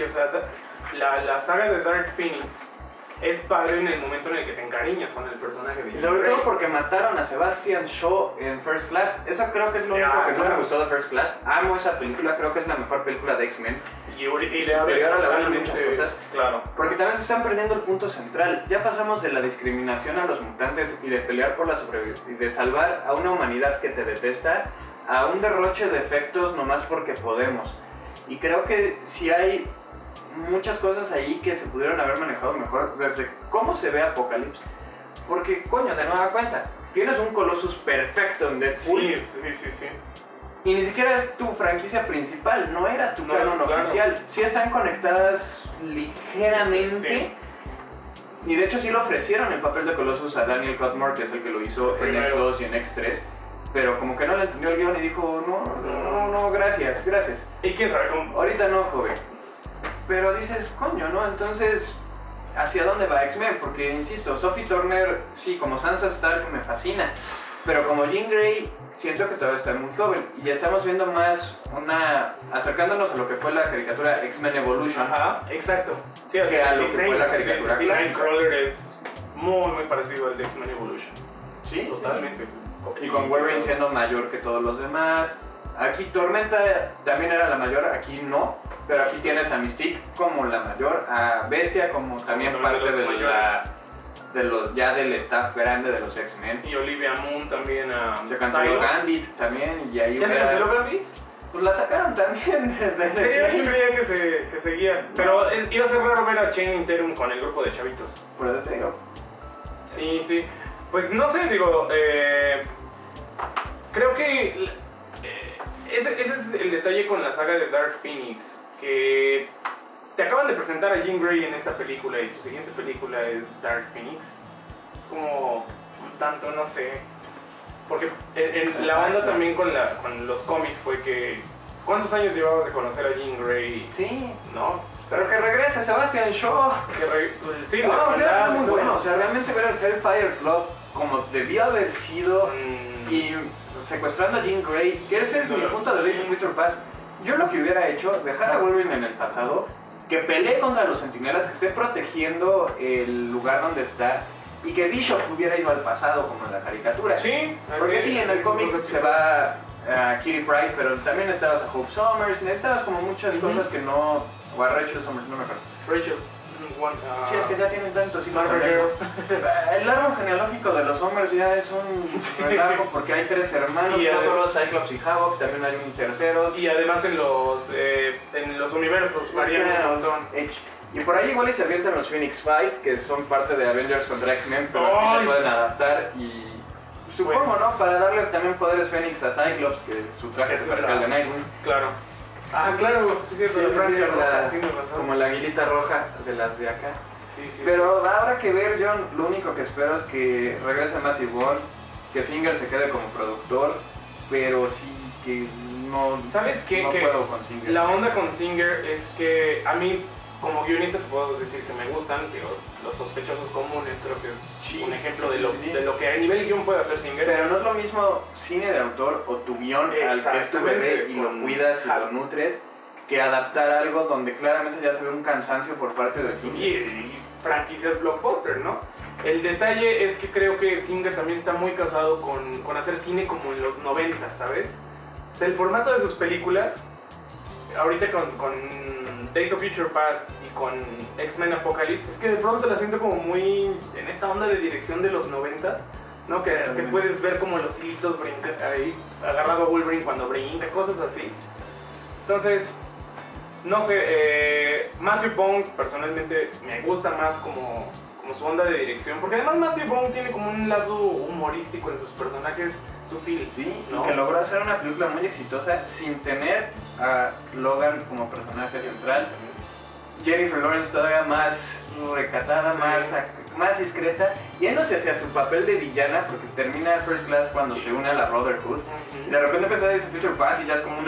detalle, o sea, la saga de Dark Phoenix es padre en el momento en el que te encariñas con el personaje de Sobre todo porque mataron a Sebastian Shaw en First Class. Eso creo que es lo único que no me gustó de First Class. Amo esa película, creo que es la mejor película de X-Men. Y superior a la de muchas cosas. Claro. Porque también se están perdiendo el punto central. Ya pasamos de la discriminación a los mutantes y de pelear por la sobrevivencia y de salvar a una humanidad que te detesta a un derroche de efectos nomás porque podemos. Y creo que si hay muchas cosas ahí que se pudieron haber manejado mejor desde cómo se ve Apocalypse. Porque, coño, de nueva cuenta, tienes un Colossus perfecto en Deadpool. Sí. Y ni siquiera es tu franquicia principal, no era tu canon oficial. Sí están conectadas ligeramente. Sí. Y de hecho sí le ofrecieron el papel de Colossus a Daniel Cudmore, que es el que lo hizo en X2 y en X3. Pero como que no le entendió el guión y dijo, no, gracias. ¿Y quién sabe cómo? Ahorita no, joven. Pero dices, coño, ¿no? Entonces, ¿hacia dónde va X-Men? Porque, insisto, Sophie Turner, sí, como Sansa Stark me fascina. Pero como Jean Grey, siento que todavía está muy joven. Y ya estamos viendo más acercándonos a lo que fue la caricatura X-Men Evolution. Ajá, exacto. Sí, que a lo que fue la caricatura clásica. Nightcrawler es muy parecido al de X-Men Evolution. Sí, totalmente. Y con Wolverine siendo mayor que todos los demás. Aquí Tormenta también era la mayor, aquí no, pero aquí tienes a Mystique como la mayor, a Bestia como también parte ya del staff grande de los X-Men. Y Olivia Moon también a... Se canceló Gambit también y ahí... ¿Ya se canceló Gambit? Pues la sacaron también de sí, yo creía que seguía, pero iba a ser raro ver a Chain Interim con el grupo de chavitos. Por eso te digo. Sí. Pues no sé, digo, creo que... Ese es el detalle con la saga de Dark Phoenix, que te acaban de presentar a Jean Grey en esta película y tu siguiente película es Dark Phoenix. Como un tanto, no sé. Porque la onda también con los cómics fue que... ¿Cuántos años llevabas de conocer a Jean Grey? Sí. ¿No? Pero que regrese Sebastian Shaw. Sí, no, es muy bueno. O sea, realmente ver el Hellfire Club como debió haber sido y... secuestrando a Jean Grey, que ese es mi punto de vista muy torpaz. Yo lo que hubiera hecho, dejar a Wolverine en el pasado, que pelee contra los Centinelas, que esté protegiendo el lugar donde está, y que Bishop hubiera ido al pasado, como en la caricatura. Sí. Porque sí, en el cómic se va a Kitty Pryde, pero también estabas a Hope Summers, estabas como muchas cosas que no... o a Rachel Summers, no me acuerdo. Rachel. Sí, es que ya tienen tantos hijos. El árbol genealógico de los hombres ya es un largo porque hay tres hermanos, no solo Cyclops y Havoc, también hay un tercero. Y además en los universos varían un montón. Y por ahí igual se avientan los Phoenix 5, que son parte de Avengers contra X-Men, pero al final pueden adaptar y... Supongo, pues, ¿no? Para darle también poderes Fénix a Cyclops, que su traje se parece al de Nightwing. Claro. Ah, claro, como la aguilita roja de las de acá. Sí. Pero habrá que ver, yo lo único que espero es que regrese Matty Vaughn, que Singer se quede como productor, pero sí que no... ¿Sabes qué? No puedo con Singer. La onda con Singer es que a mí, como guionista, te puedo decir que me gustan, pero Los Sospechosos Comunes creo que es un ejemplo de lo que a nivel guión puede hacer Singer. Pero no es lo mismo cine de autor o tu guión al que es tu bebé y lo cuidas y lo nutres, que adaptar algo donde claramente ya se ve un cansancio por parte de Singer. Y franquicias blockbuster, ¿no? El detalle es que creo que Singer también está muy casado con hacer cine como en los 90, ¿sabes? O sea, el formato de sus películas, ahorita con Days of Future Past y con X-Men Apocalypse, es que de pronto la siento como muy en esta onda de dirección de los 90, ¿no? Que puedes ver como los hilitos brincan ahí, agarrado a Wolverine cuando brinca, cosas así. Entonces, no sé, Matthew Vaughn personalmente me gusta más como su onda de dirección, porque además Matthew Vaughn tiene como un lado humorístico en sus personajes sutil, sí, ¿no? Que logró hacer una película muy exitosa sin tener a Logan como personaje central. Jennifer Lawrence todavía más recatada, más discreta, yéndose hacia su papel de villana, porque termina First Class cuando se une a la Brotherhood. De repente empezó a decir Future Pass y ya es como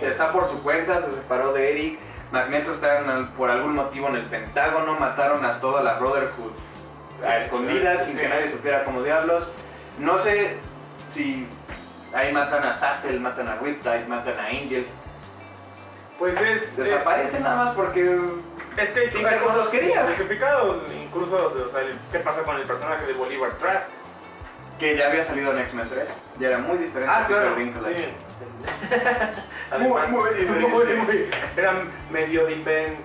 está por su cuenta, se separó de Eric. Magneto está por algún motivo en el Pentágono, mataron a toda la Brotherhood a escondidas, sin que nadie supiera como diablos. No sé si ahí matan a Zazel, matan a Riptide, matan a Angel. Pues es... desaparece nada más porque... Es que los quería sacrificado, incluso, o sea, ¿qué pasa con el personaje de Bolívar Trask? Que ya había salido en X-Men 3, ya era muy diferente. Ah, claro, sí. Además, muy, era medio diferente.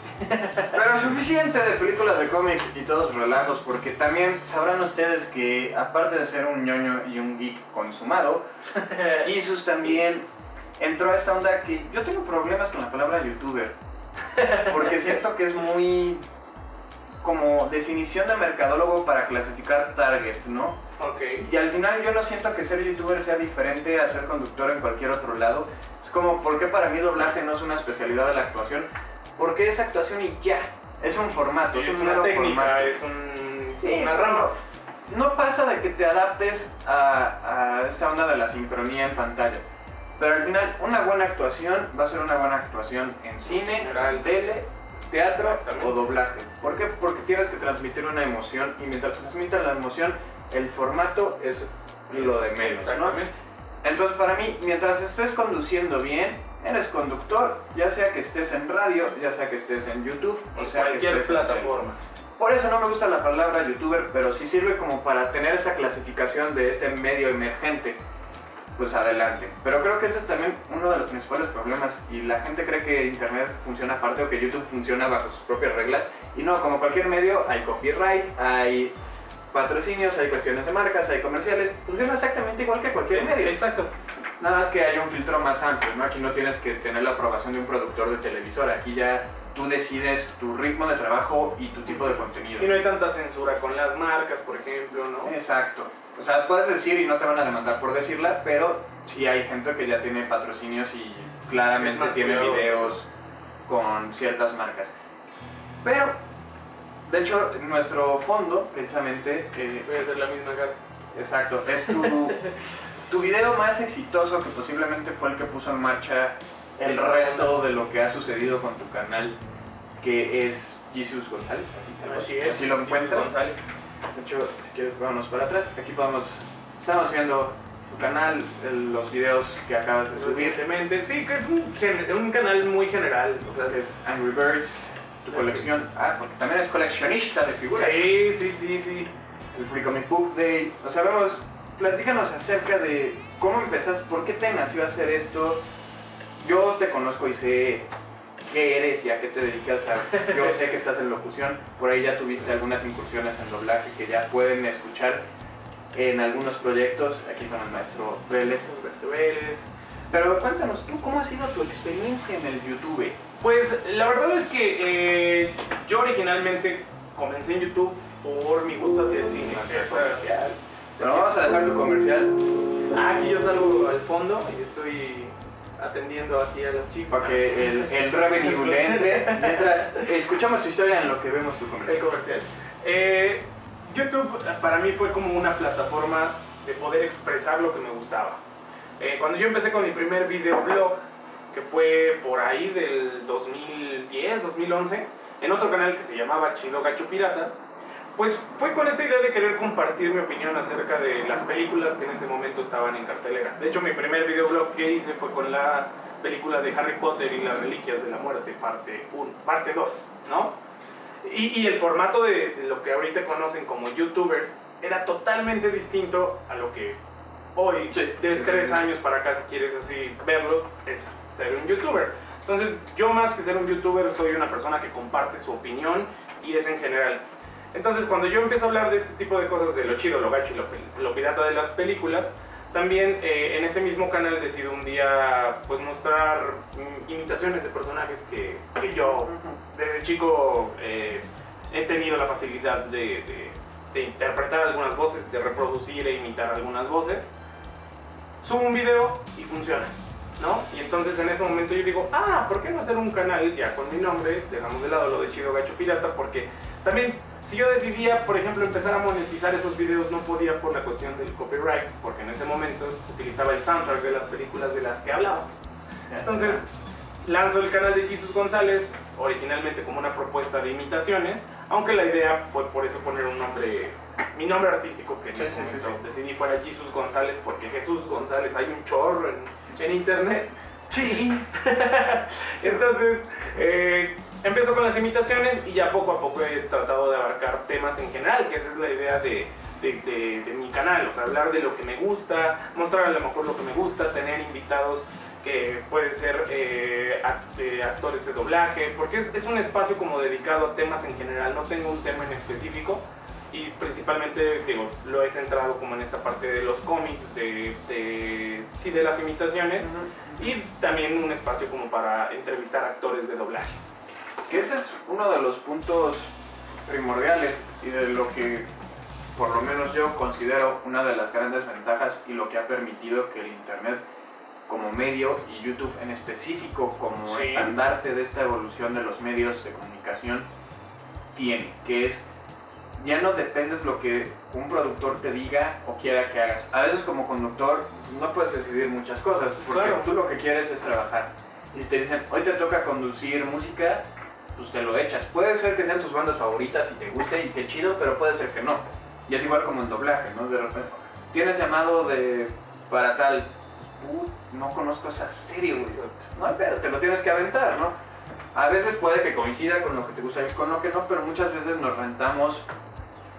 Pero suficiente de películas de cómics y todos relajos, porque también sabrán ustedes que, aparte de ser un ñoño y un geek consumado, Jesús también entró a esta onda que yo tengo problemas con la palabra youtuber, porque siento que es muy... como definición de mercadólogo para clasificar targets, ¿no? Ok. Y al final yo no siento que ser youtuber sea diferente a ser conductor en cualquier otro lado. Es como, ¿por qué para mí doblaje no es una especialidad de la actuación? Porque es actuación y ya. Es un formato, es un nuevo formato. Es un... sí, una rama. No pasa de que te adaptes a esta onda de la sincronía en pantalla. Pero al final, una buena actuación va a ser una buena actuación en cine, en tele, teatro o doblaje. ¿Por qué? Porque tienes que transmitir una emoción y mientras transmitan la emoción, el formato es lo de menos. Exactamente. ¿No? Entonces, para mí, mientras estés conduciendo bien, eres conductor, ya sea que estés en radio, ya sea que estés en YouTube, o sea que estés en cualquier plataforma. Por eso no me gusta la palabra youtuber, pero sí sirve como para tener esa clasificación de este medio emergente. Pues adelante. Pero creo que ese es también uno de los principales problemas y la gente cree que internet funciona aparte o que YouTube funciona bajo sus propias reglas y no, como cualquier medio hay copyright, hay patrocinios, hay cuestiones de marcas, hay comerciales, funciona exactamente igual que cualquier medio. Exacto. Nada más que hay un filtro más amplio, ¿no? Aquí no tienes que tener la aprobación de un productor de televisor, aquí ya tú decides tu ritmo de trabajo y tu tipo de contenido. Y no hay tanta censura con las marcas, por ejemplo, ¿no? Exacto. O sea, puedes decir y no te van a demandar por decirla, pero sí hay gente que ya tiene patrocinios y claramente tiene videos con ciertas marcas. Pero, de hecho, nuestro fondo, precisamente... voy a hacer la misma cara. Exacto, es tu video más exitoso que posiblemente fue el que puso en marcha el resto de lo que ha sucedido con tu canal, que es Jesús González, así lo encuentran. De hecho, si quieres, vámonos para atrás. Aquí podemos... estamos viendo tu canal, los videos que acabas de subir. Sí, que es un canal muy general. O sea, es Angry Birds, tu colección. Ah, porque también es coleccionista de figuras. Sí. El Free Comic Book Day. O sea, vemos... platícanos acerca de cómo empezás, por qué te nació a hacer esto. Yo te conozco y sé... qué eres y a qué te dedicas a... yo sé que estás en locución, por ahí ya tuviste algunas incursiones en doblaje que ya pueden escuchar en algunos proyectos, aquí con el maestro Vélez, Roberto Vélez. Pero cuéntanos tú, ¿cómo ha sido tu experiencia en el YouTube? Pues la verdad es que yo originalmente comencé en YouTube por mi gusto hacia el cine. Bueno, vamos a dejar tu comercial. Aquí yo salgo al fondo y estoy... atendiendo aquí a las chicas. Para que el revenue le entre. Mientras escuchamos tu historia en lo que vemos tu comercial. El comercial. YouTube para mí fue como una plataforma de poder expresar lo que me gustaba. Cuando yo empecé con mi primer videoblog, que fue por ahí del 2010, 2011, en otro canal que se llamaba Chino Gacho Pirata, pues fue con esta idea de querer compartir mi opinión acerca de las películas que en ese momento estaban en cartelera. De hecho, mi primer videoblog que hice fue con la película de Harry Potter y las Reliquias de la Muerte, parte 1, parte 2, ¿no? Y el formato de lo que ahorita conocen como YouTubers era totalmente distinto a lo que hoy, de 3 años para acá, si quieres así verlo, es ser un YouTuber. Entonces, yo más que ser un YouTuber, soy una persona que comparte su opinión y es en general. Entonces, cuando yo empiezo a hablar de este tipo de cosas, de lo chido, lo gacho y lo pirata de las películas, también en ese mismo canal decido un día pues mostrar imitaciones de personajes que yo desde chico he tenido la facilidad de interpretar algunas voces, de reproducir e imitar algunas voces. Subo un video y funciona, ¿no? Y entonces en ese momento yo digo, ah, ¿por qué no hacer un canal ya con mi nombre? Dejamos de lado lo de chido, gacho, pirata, porque también... si yo decidía, por ejemplo, empezar a monetizar esos videos, no podía por la cuestión del copyright, porque en ese momento utilizaba el soundtrack de las películas de las que hablaba. Entonces, lanzo el canal de Jesús González, originalmente como una propuesta de imitaciones, aunque la idea fue por eso poner un nombre, mi nombre artístico, que en ese momento decidí fuera Jesús González, porque Jesús González hay un chorro en internet. Sí. Entonces, empiezo con las imitaciones y ya poco a poco he tratado de abarcar temas en general, que esa es la idea de mi canal, o sea, hablar de lo que me gusta, mostrar a lo mejor lo que me gusta, tener invitados que pueden ser actores de doblaje, porque es un espacio como dedicado a temas en general, no tengo un tema en específico. Y principalmente, digo, lo he centrado como en esta parte de los cómics, de las imitaciones, y también un espacio como para entrevistar actores de doblaje. Que ese es uno de los puntos primordiales y de lo que, por lo menos yo considero, una de las grandes ventajas y lo que ha permitido que el internet como medio y YouTube en específico como estandarte de esta evolución de los medios de comunicación tiene, que es: ya no dependes lo que un productor te diga o quiera que hagas. A veces como conductor no puedes decidir muchas cosas, porque tú lo que quieres es trabajar. Y si te dicen, hoy te toca conducir música, pues te lo echas. Puede ser que sean tus bandas favoritas y te guste y qué chido, pero puede ser que no. Y es igual como el doblaje, ¿no? De repente, tienes llamado para tal... no conozco esa serie, güey. No hay pedo, te lo tienes que aventar, ¿no? A veces puede que coincida con lo que te gusta y con lo que no, pero muchas veces nos rentamos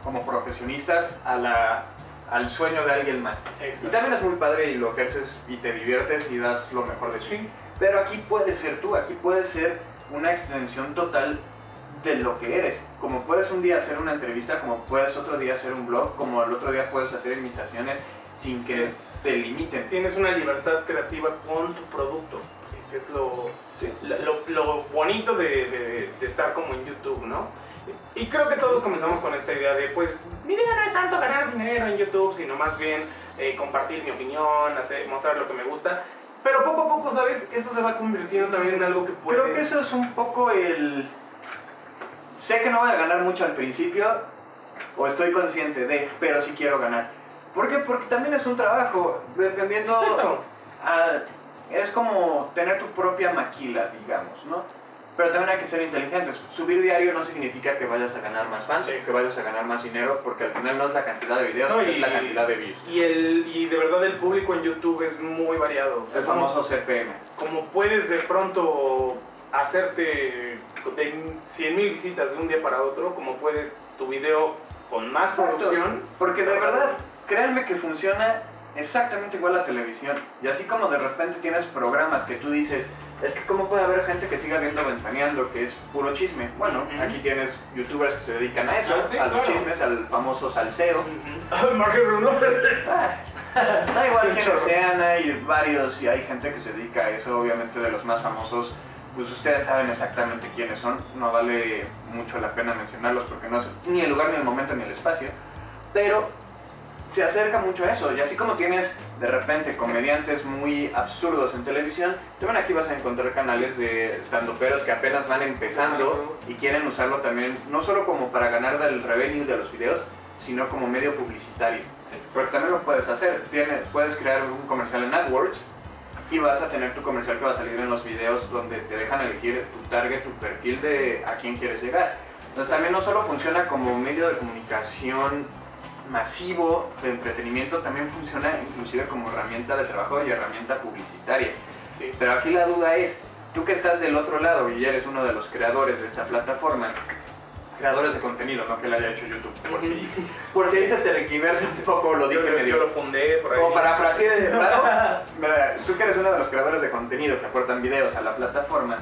como profesionistas al sueño de alguien más. Exacto. Y también es muy padre y lo ejerces y te diviertes y das lo mejor de ti. Sí. Pero aquí puedes ser tú, aquí puedes ser una extensión total de lo que eres. Como puedes un día hacer una entrevista, como puedes otro día hacer un blog, como el otro día puedes hacer imitaciones sin que te limiten. Tienes una libertad creativa con tu producto, que es lo bonito de estar como en YouTube, ¿no? Y creo que todos comenzamos con esta idea de, pues, mi idea no es tanto ganar dinero en YouTube, sino más bien compartir mi opinión, mostrar lo que me gusta. Pero poco a poco, ¿sabes? Eso se va convirtiendo también en algo que puede... Creo que eso es un poco el... Sé que no voy a ganar mucho al principio, o estoy consciente de, pero sí quiero ganar. ¿Por qué? Porque también es un trabajo, dependiendo... Exacto. Es como tener tu propia maquila, digamos, ¿no? Pero también hay que ser inteligentes. Subir diario no significa que vayas a ganar más fans, que vayas a ganar más dinero, porque al final no es la cantidad de videos, es la cantidad de views. Y de verdad el público en YouTube es muy variado. El famoso CPM. Como puedes de pronto hacerte de 100,000 visitas de un día para otro, como puede tu video con más producción. Porque de verdad, créanme que funciona exactamente igual la televisión. Y así como de repente tienes programas que tú dices... Es que cómo puede haber gente que siga viendo Ventaneando, que es puro chisme. Bueno, aquí tienes youtubers que se dedican a eso, a los chismes, al famoso salseo. Da igual que lo sean, hay varios y hay gente que se dedica a eso, obviamente de los más famosos. Pues ustedes saben exactamente quiénes son, no vale mucho la pena mencionarlos porque no es ni el lugar, ni el momento, ni el espacio. Pero se acerca mucho a eso, y así como tienes de repente comediantes muy absurdos en televisión, también aquí vas a encontrar canales de stand-uperos que apenas van empezando y quieren usarlo también, no solo como para ganar del revenue de los videos, sino como medio publicitario. Porque también lo puedes hacer, puedes crear un comercial en AdWords y vas a tener tu comercial que va a salir en los videos donde te dejan elegir tu target, tu perfil de a quién quieres llegar. Entonces también no solo funciona como medio de comunicación masivo de entretenimiento, también funciona inclusive como herramienta de trabajo y herramienta publicitaria. Sí. Pero aquí la duda es, tú que estás del otro lado y eres uno de los creadores de esta plataforma, creadores de contenido, no que la haya hecho YouTube, por si ahí se te requiversa un poco, lo dije medio. Yo lo fundé por ahí. O parafrasear, ¿verdad? Tú que eres uno de los creadores de contenido que aportan videos a la plataforma,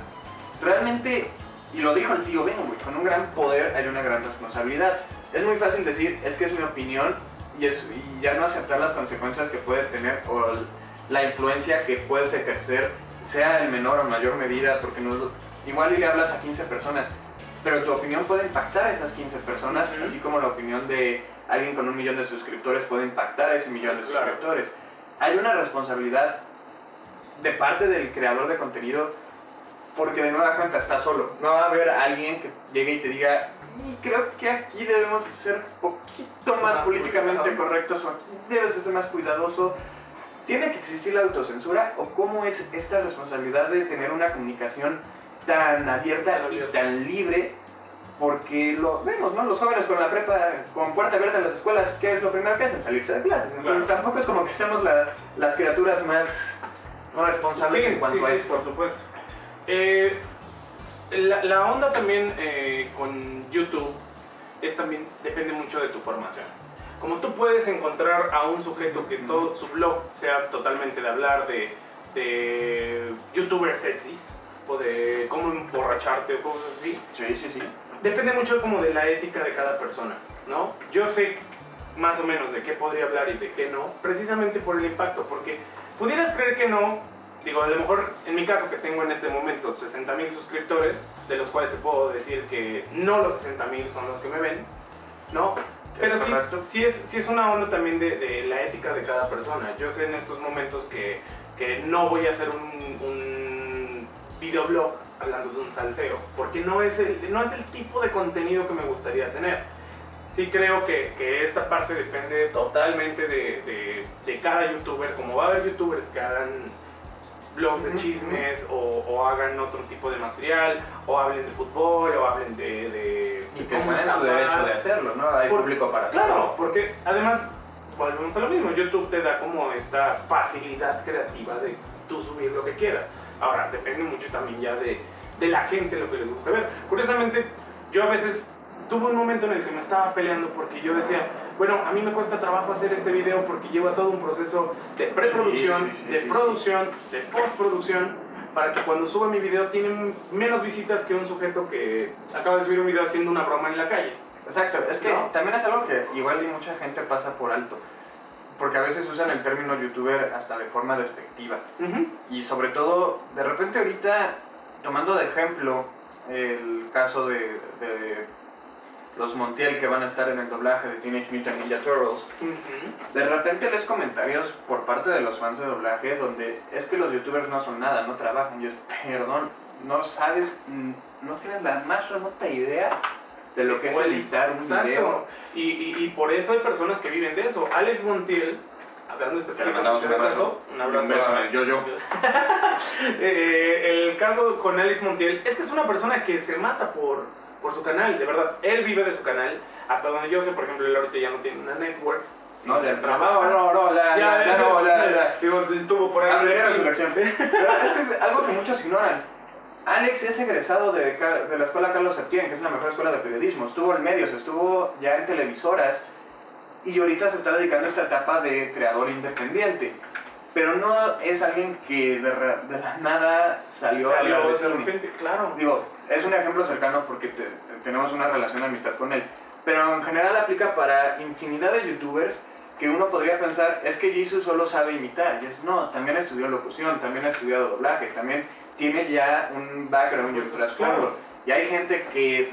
realmente, y lo dijo el tío Ben, con un gran poder hay una gran responsabilidad. Es muy fácil decir, es que es mi opinión y ya no aceptar las consecuencias que puede tener o la influencia que puedes ejercer, sea en menor o mayor medida, porque no, igual le hablas a 15 personas, pero tu opinión puede impactar a esas 15 personas, así como la opinión de alguien con 1,000,000 de suscriptores puede impactar a ese 1,000,000 de suscriptores. Hay una responsabilidad de parte del creador de contenido, porque de nueva cuenta está solo. No va a haber alguien que llegue y te diga, creo que aquí debemos ser poquito más políticamente correctos, o aquí debes ser más cuidadoso. ¿Tiene que existir la autocensura? ¿O cómo es esta responsabilidad de tener una comunicación tan abierta y tan libre? Porque lo vemos, ¿no? Los jóvenes con la prepa, con puerta abierta en las escuelas, ¿qué es lo primero que hacen? Salirse de clases. Entonces tampoco es como que seamos las criaturas más responsables en cuanto a esto. Por supuesto. La onda también con YouTube es también depende mucho de tu formación. Como tú puedes encontrar a un sujeto que todo su blog sea totalmente de hablar de youtubers sexys o de cómo emborracharte o cosas así. Sí. Depende mucho como de la ética de cada persona, ¿no? Yo sé más o menos de qué podría hablar y de qué no, precisamente por el impacto, porque pudieras creer que no. Digo, a lo mejor en mi caso que tengo en este momento 60,000 suscriptores, de los cuales te puedo decir que no los 60,000 son los que me ven, ¿no? Pero sí es una onda también de la ética de cada persona. Yo sé en estos momentos que no voy a hacer un videoblog hablando de un salseo, porque no es el tipo de contenido que me gustaría tener. Sí creo que esta parte depende totalmente de cada youtuber, como va a haber youtubers que harán blogs de chismes o hagan otro tipo de material, o hablen de fútbol, o hablen de y que tienen el derecho de hacerlo, ¿no? Hay público para todo. Claro, porque además, volvemos a lo mismo, YouTube te da como esta facilidad creativa de tú subir lo que quieras. Ahora, depende mucho también ya de la gente lo que les gusta ver. Curiosamente, yo a veces tuve un momento en el que me estaba peleando porque yo decía, bueno, a mí me cuesta trabajo hacer este video porque lleva todo un proceso de preproducción, de producción, de postproducción, para que cuando suba mi video tienen menos visitas que un sujeto que acaba de subir un video haciendo una broma en la calle. Exacto, es que también es algo que igual mucha gente pasa por alto, porque a veces usan el término youtuber hasta de forma despectiva. Y sobre todo, de repente ahorita, tomando de ejemplo el caso de los Montiel, que van a estar en el doblaje de Teenage Mutant Ninja Turtles, de repente lees comentarios por parte de los fans de doblaje donde es que los youtubers no son nada, no trabajan. Y es, perdón, no sabes, no tienes la más remota idea de lo que es editar un video. Y por eso hay personas que viven de eso. Alex Montiel, hablando especialmente, un abrazo a Yo-Yo. El caso con Alex Montiel es que es una persona que se mata por su canal, de verdad. Él vive de su canal, hasta donde yo sé. Por ejemplo, él ahorita ya no tiene una network. No, del trabajo, tuvo por ahí. Abreviaron su lección. Pero es que es algo que muchos ignoran. Alex es egresado de la escuela Carlos Septién, que es la mejor escuela de periodismo. Estuvo en medios, estuvo ya en televisoras, y ahorita se está dedicando a esta etapa de creador independiente. Pero no es alguien que de la nada salió a hablar de repente, claro. Digo, es un ejemplo cercano porque tenemos una relación de amistad con él. Pero en general aplica para infinidad de youtubers que uno podría pensar, es que Jesús solo sabe imitar. Y es, no, también estudió locución, también ha estudiado doblaje, también tiene ya un background y un trasfondo. Y hay gente que,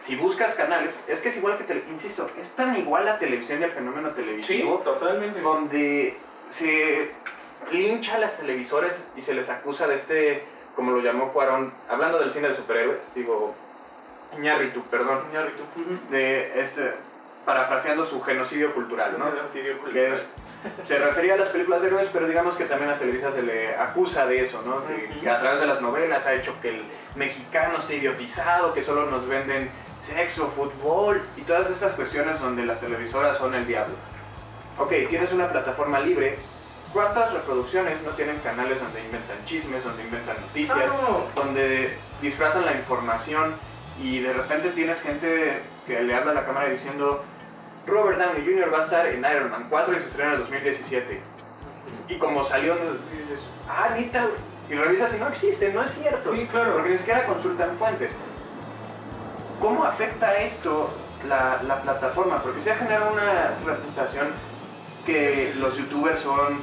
si buscas canales, es que es igual que, insisto, es tan igual la televisión y el fenómeno televisivo. Sí, totalmente. Donde se lincha a las televisoras y se les acusa de este, como lo llamó Cuarón, hablando del cine de superhéroes, digo, Iñárritu, perdón, Iñárritu, de este, parafraseando su genocidio cultural, ¿no? Genocidio cultural. Que es, se refería a las películas de héroes, pero digamos que también a Televisa se le acusa de eso, ¿no? Que a través de las novelas ha hecho que el mexicano esté idiotizado, que solo nos venden sexo, fútbol y todas estas cuestiones donde las televisoras son el diablo. Ok, tienes una plataforma libre, ¿cuántas reproducciones no tienen canales donde inventan chismes, donde inventan noticias, donde disfrazan la información? Y de repente tienes gente que le habla a la cámara diciendo, Robert Downey Jr. va a estar en Iron Man 4 y se estrena en el 2017. Y como salió, dices, ah, neta, y revisas y no existe, no es cierto. Sí, claro. Porque ni siquiera consultan fuentes. ¿Cómo afecta esto la plataforma? Porque se ha generado una reputación que los youtubers son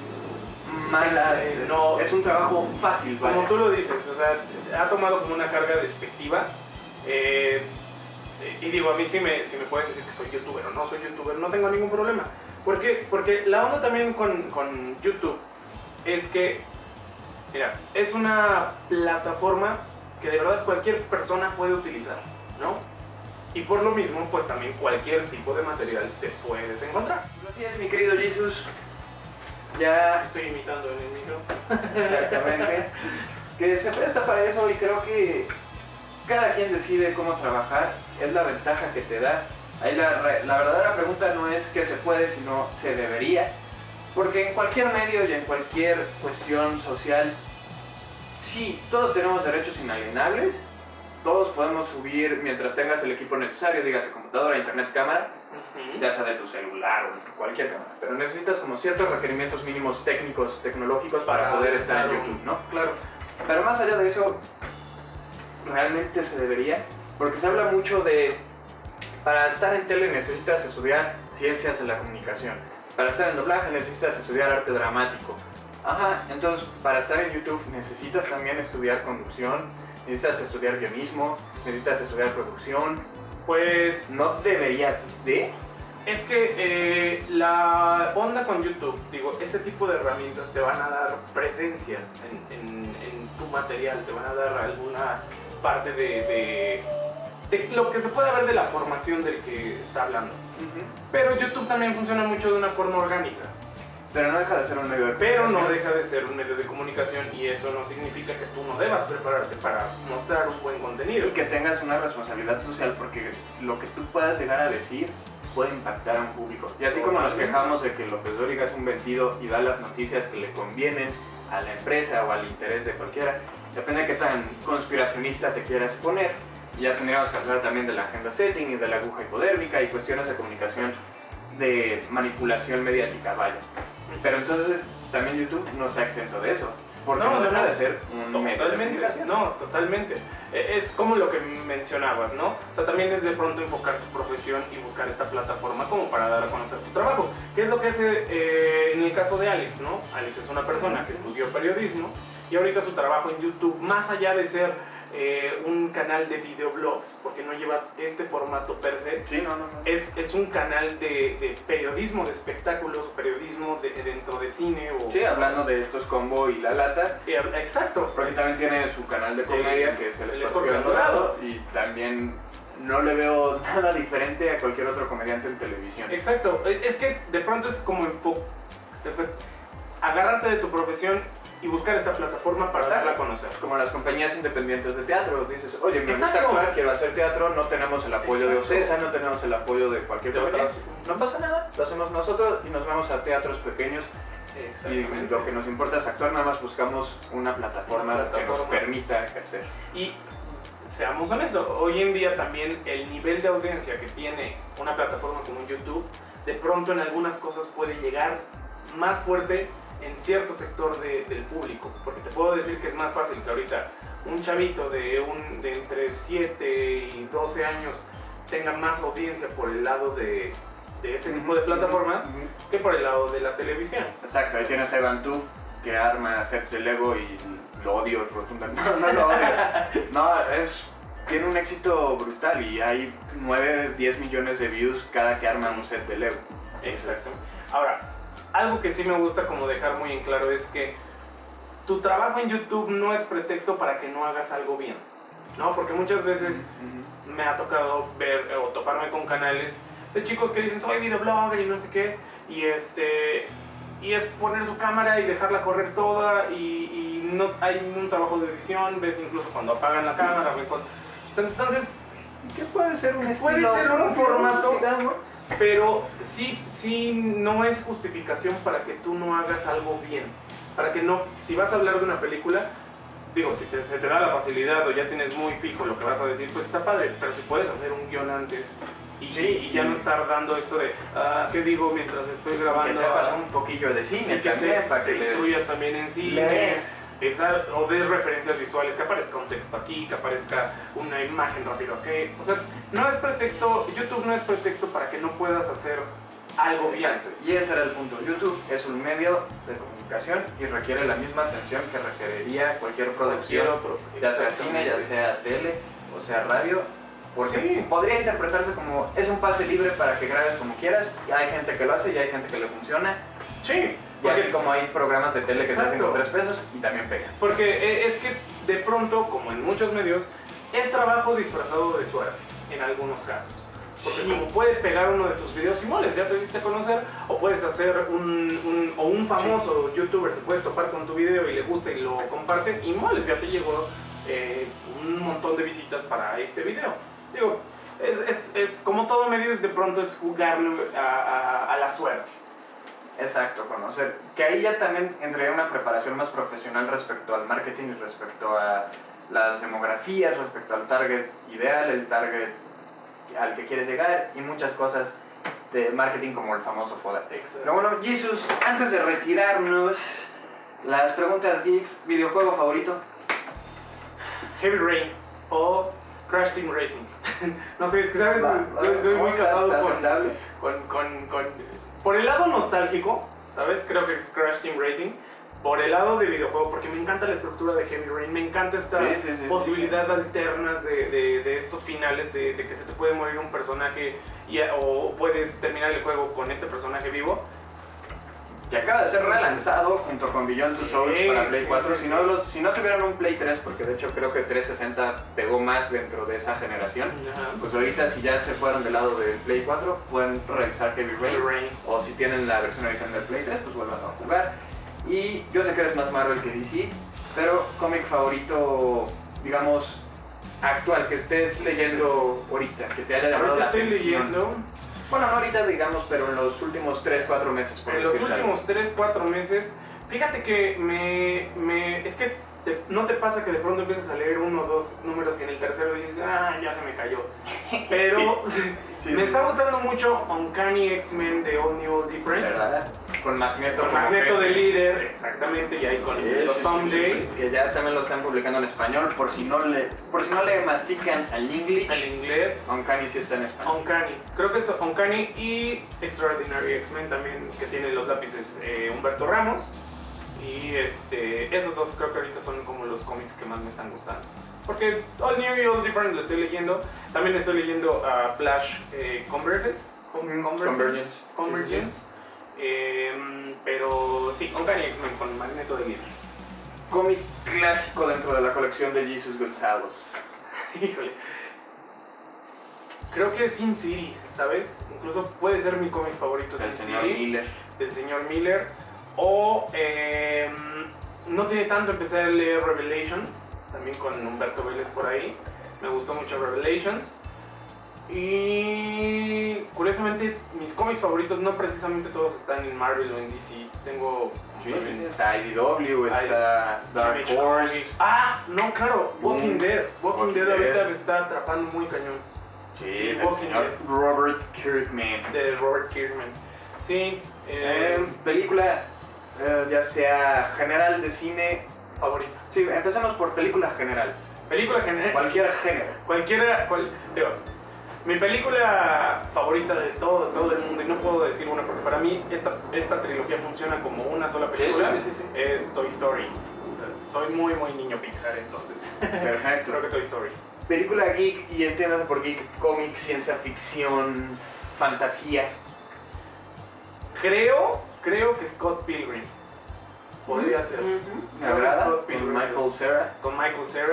malas, no, es un trabajo fácil, ¿vale? Como tú lo dices, o sea, ha tomado como una carga despectiva. Y digo, a mí sí me pueden decir que soy youtuber o no soy youtuber, no tengo ningún problema. ¿Por qué? Porque la onda también con YouTube es que, mira, es una plataforma que de verdad cualquier persona puede utilizar, ¿no? Y por lo mismo, pues también cualquier tipo de material te puedes encontrar. Así es, mi querido Jesús. Ya estoy imitando en el micro. Exactamente. Que se presta para eso, y creo que cada quien decide cómo trabajar. Es la ventaja que te da. Ahí la verdadera pregunta no es qué se puede, sino se debería. Porque en cualquier medio y en cualquier cuestión social, sí, todos tenemos derechos inalienables, todos podemos subir mientras tengas el equipo necesario, dígase computadora, internet, cámara, ya sea de tu celular o de cualquier cámara, pero necesitas como ciertos requerimientos mínimos técnicos, tecnológicos para poder estar en YouTube, ¿no? Claro. Pero más allá de eso, realmente se debería, porque se habla mucho de, para estar en tele necesitas estudiar ciencias de la comunicación, para estar en doblaje necesitas estudiar arte dramático, ajá, entonces para estar en YouTube necesitas también estudiar conducción, necesitas estudiar guionismo, necesitas estudiar producción. Pues no deberías de... Es que la onda con YouTube, digo, ese tipo de herramientas te van a dar presencia en tu material, te van a dar alguna parte de lo que se puede ver de la formación del que está hablando. Pero YouTube también funciona mucho de una forma orgánica. Pero no deja de ser un medio de comunicación. Pero no deja de ser un medio de comunicación y eso no significa que tú no debas prepararte para mostrar un buen contenido. Y que tengas una responsabilidad social, porque lo que tú puedas llegar a decir puede impactar a un público. Y así como nos quejamos de que López Dóriga es un vendido y da las noticias que le convienen a la empresa o al interés de cualquiera, depende de qué tan conspiracionista te quieras poner. Ya tendríamos que hablar también de la agenda setting y de la aguja hipodérmica y cuestiones de comunicación de manipulación mediática, vaya. Pero entonces también YouTube no está exento de eso, porque no deja de ser un medio de comunicación. No, totalmente. Es como lo que mencionabas, ¿no? O sea, también es de pronto enfocar tu profesión y buscar esta plataforma como para dar a conocer tu trabajo. ¿Qué es lo que hace en el caso de Alex, no? Alex es una persona que estudió periodismo y ahorita su trabajo en YouTube, más allá de ser un canal de videoblogs, porque no lleva este formato per se, sí, no. Es un canal de periodismo de espectáculos, periodismo dentro de cine o... Sí, hablando de estos Combo y La Lata. Exacto. Porque también tiene su canal de comedia, que es El Escorpión Dorado, y también no le veo nada diferente a cualquier otro comediante en televisión. Exacto, es que de pronto es como... O sea, agarrarte de tu profesión y buscar esta plataforma para darla a conocer. Como las compañías independientes de teatro, dices, oye, me gusta actuar, quiero hacer teatro, no tenemos el apoyo de OCESA, no tenemos el apoyo de cualquier compañía. No pasa nada, lo hacemos nosotros y nos vamos a teatros pequeños. Y lo que nos importa es actuar, nada más buscamos una plataforma que nos permita ejercer. Y seamos honestos, hoy en día también el nivel de audiencia que tiene una plataforma como YouTube, de pronto en algunas cosas puede llegar más fuerte en cierto sector del público, porque te puedo decir que es más fácil que ahorita un chavito de entre 7 y 12 años tenga más audiencia por el lado de este tipo de plataformas que por el lado de la televisión. Exacto, ahí tienes a Evan Tú que arma sets de Lego y lo odio rotundamente. No lo odio, tiene un éxito brutal y hay 9, 10 millones de views cada que arma un set de Lego. Exacto. Ahora, algo que sí me gusta como dejar muy en claro es que tu trabajo en YouTube no es pretexto para que no hagas algo bien, ¿no? Porque muchas veces me ha tocado ver o toparme con canales de chicos que dicen soy videoblogger y no sé qué, y es poner su cámara y dejarla correr toda y no hay ningún trabajo de edición, ves incluso cuando apagan la cámara, entonces... ¿Qué puede ser un estilo? Puede ser un formato, pero sí no es justificación para que tú no hagas algo bien. Para que no, si vas a hablar de una película, digo, si se te da la facilidad o ya tienes muy fijo lo que vas a decir, pues está padre, pero si puedes hacer un guión antes y ya no estar dando esto de, ¿qué digo mientras estoy grabando? Que sepas un poquillo de cine, y que sepas, que te instruyas también en cine. Exacto, o des referencias visuales, que aparezca un texto aquí, que aparezca una imagen rápido aquí. O sea, no es pretexto, YouTube no es pretexto para que no puedas hacer algo bien. Exacto, y ese era el punto. YouTube es un medio de comunicación y requiere la misma atención que requeriría cualquier producción, ya sea cine, ya sea tele, o sea radio. Porque podría interpretarse como, es un pase libre para que grabes como quieras, y hay gente que lo hace y hay gente que le funciona. Sí. Y así como hay programas de tele que se hacen con 3 pesos y también pegan. Porque es que de pronto, como en muchos medios, es trabajo disfrazado de suerte, en algunos casos. Porque como puedes pegar uno de tus videos y moles, ya te diste a conocer, o puedes hacer un famoso youtuber se puede topar con tu video y le gusta y lo comparte y moles, ya te llegó un montón de visitas para este video. Digo, es como todo medio, de pronto es jugarle a la suerte. Exacto, conocer. Que ahí ya también entraría una preparación más profesional respecto al marketing, respecto a las demografías, respecto al target ideal, el target al que quieres llegar y muchas cosas de marketing como el famoso FODA. Exacto. Pero bueno, Jesús, antes de retirarnos, las preguntas geeks, videojuego favorito. Heavy Rain o Crash Team Racing. No sé, es que sabes, soy muy casado por el lado nostálgico, ¿sabes? Creo que es Crash Team Racing. Por el lado de videojuego, porque me encanta la estructura de Heavy Rain, me encanta esta posibilidad alternas de estos finales, de que se te puede morir un personaje o puedes terminar el juego con este personaje vivo. Y acaba de ser relanzado junto con Beyond Two Souls para Play 4. Si no tuvieron un Play 3, porque de hecho creo que 360 pegó más dentro de esa generación, pues ahorita si ya se fueron del lado del Play 4, pueden revisar Heavy Rain. O si tienen la versión original del Play 3, pues vuelvan a jugar. Y yo sé que eres más Marvel que DC, pero cómic favorito, digamos, actual, que estés leyendo ahorita, que te haya llamado la atención. Estoy leyendo. Bueno, no ahorita digamos, pero en los últimos 3-4 meses. En los últimos 3-4 meses, fíjate que es que no te pasa que de pronto empiezas a leer uno o dos números y en el tercero dices, ah, ya se me cayó. Pero me está gustando mucho Uncanny X-Men de All New All Different. ¿Verdad? Con Magneto. Con Magneto de líder, exactamente, y ahí con los Someday. Que ya también lo están publicando en español, por si no le mastican al inglés. Al inglés. Uncanny sí está en español. Uncanny. Creo que es Uncanny y Extraordinary X-Men también, que tiene los lápices Humberto Ramos. Y esos dos creo que ahorita son como los cómics que más me están gustando. Porque All New y All Different lo estoy leyendo. También estoy leyendo Flash Convergence. Sí, sí. Pero sí, Uncanny X-Men con Magneto de Miller. Cómic clásico dentro de la colección de Jesús González. Híjole. Creo que es Sin City, ¿sabes? Incluso puede ser mi cómic favorito. Del señor Miller. Del señor Miller. O no tiene tanto, empecé a leer Revelations, también con Humberto Vélez por ahí. Me gustó mucho Revelations. Y curiosamente, mis cómics favoritos no precisamente todos están en Marvel o en DC. Tengo... Sí, está IDW, está Dark Horse. Ah, no, claro, Walking Dead ahorita me está atrapando muy cañón. Sí, el señor Robert Kirkman. De Robert Kirkman. Sí, película... ya sea general de cine favorito. Sí, empecemos por película general. Película general. Cualquier género. Digo, mi película favorita de todo el mundo, y no puedo decir una porque para mí esta trilogía funciona como una sola película, es Toy Story. Soy muy, muy niño Pixar, entonces. Perfecto. Creo que Toy Story. Película geek, y entiendas por geek, cómic, ciencia ficción, fantasía. Creo que Scott Pilgrim podría ser. Me agrada. Con Michael Cera.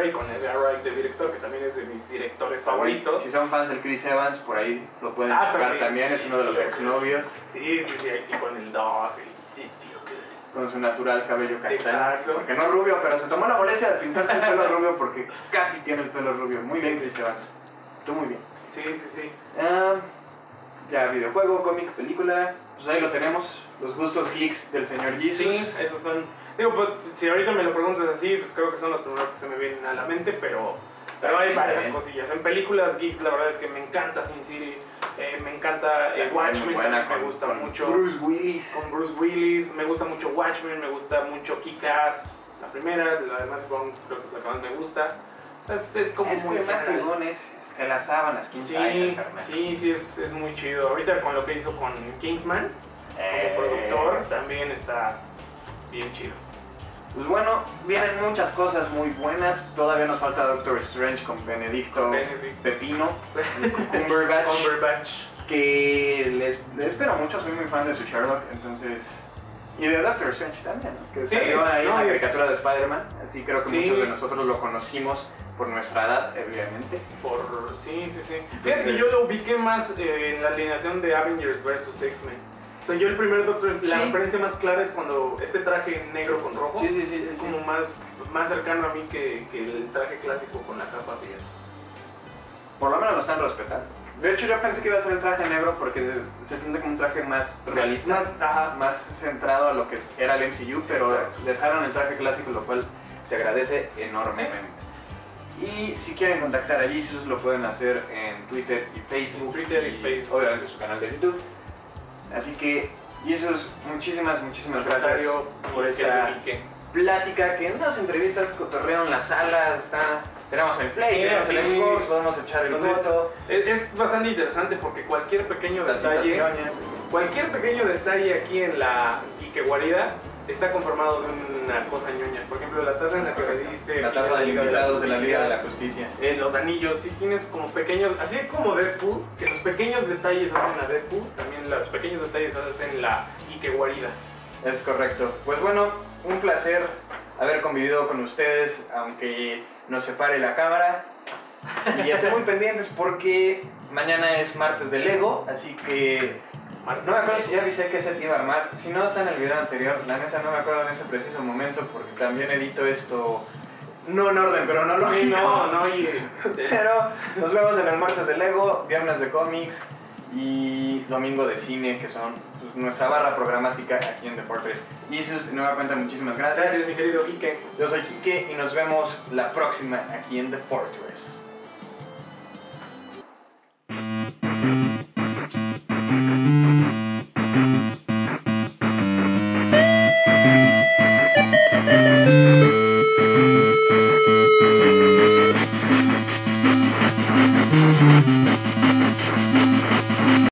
Y con Edgar Wright de director, que también es de mis directores favoritos. Si son fans del Chris Evans, por ahí lo pueden buscar también. Es uno de los exnovios. Sí. Y con el Doss. Sí, tío, que... Con su natural cabello castaño. Exacto. Porque no rubio, pero se tomó la molestia de pintarse el pelo rubio porque Kathy tiene el pelo rubio. Muy bien, Chris Evans. Tú muy bien. Sí. Ya, videojuego, cómic, película. Pues ahí lo tenemos, los gustos geeks del señor Jesús. Sí, esos son. Digo, pues, si ahorita me lo preguntas así, pues creo que son los primeros que se me vienen a la mente, pero hay varias cosillas. En películas geeks, la verdad es que me encanta Sin City, me encanta Watchmen, me gusta mucho. Con Bruce Willis, me gusta mucho Watchmen, me gusta mucho Kick-Ass, la primera, la de Matt Brown creo que es la que más me gusta. O sea, es como muy que se las sábanas, es muy chido. Ahorita con lo que hizo con Kingsman, como productor, también está bien chido. Pues bueno, vienen muchas cosas muy buenas. Todavía nos falta Doctor Strange con Benedicto. Pepino, Cumberbatch, que les espero mucho, soy muy fan de su Sherlock, entonces... Y de Doctor Strange también, ¿no? Que salió ahí en la caricatura de Spider-Man, así creo que muchos de nosotros lo conocimos. Por nuestra edad, evidentemente. Sí. Fíjate que yo lo ubiqué más en la alineación de Avengers vs. X-Men. O sea, yo el primer Doctor, la referencia más clara es cuando este traje negro con rojo. Sí. Es como más cercano a mí que el traje clásico con la capa. Por lo menos lo están respetando. De hecho, yo pensé que iba a ser el traje negro porque se siente como un traje más realista, más centrado a lo que era el MCU, pero dejaron el traje clásico, lo cual se agradece enormemente. Y si quieren contactar a Jesús, lo pueden hacer en Twitter y Facebook, obviamente su canal de YouTube. Así que, Jesús, muchísimas gracias por esta plática, que en dos entrevistas, cotorreo en la sala, tenemos el Play, tenemos el Xbox, podemos echar el voto. Es bastante interesante porque cualquier pequeño detalle, aquí en la Ikeguarida está conformado de una cosa ñoña. Por ejemplo, la taza en la que le diste, la taza de invitados de la Liga de la Justicia, los anillos, si tienes como pequeños, así como Deadpool, que los pequeños detalles hacen a Deadpool, también los pequeños detalles hacen la Ikeguarida. Es correcto. Pues bueno, un placer haber convivido con ustedes, aunque nos separe la cámara. Y estén muy pendientes porque mañana es martes de Lego, así que no me acuerdo si ya avisé que se te iba a armar. Si no está en el video anterior, la neta no me acuerdo en ese preciso momento porque también edito esto, no en orden, pero no lo vi. Pero nos vemos en el martes de Lego, viernes de cómics y domingo de cine, que son nuestra barra programática aquí en The Fortress. Y eso es de nueva cuenta, muchísimas gracias. Gracias, mi querido Quique. Yo soy Quique y nos vemos la próxima aquí en The Fortress.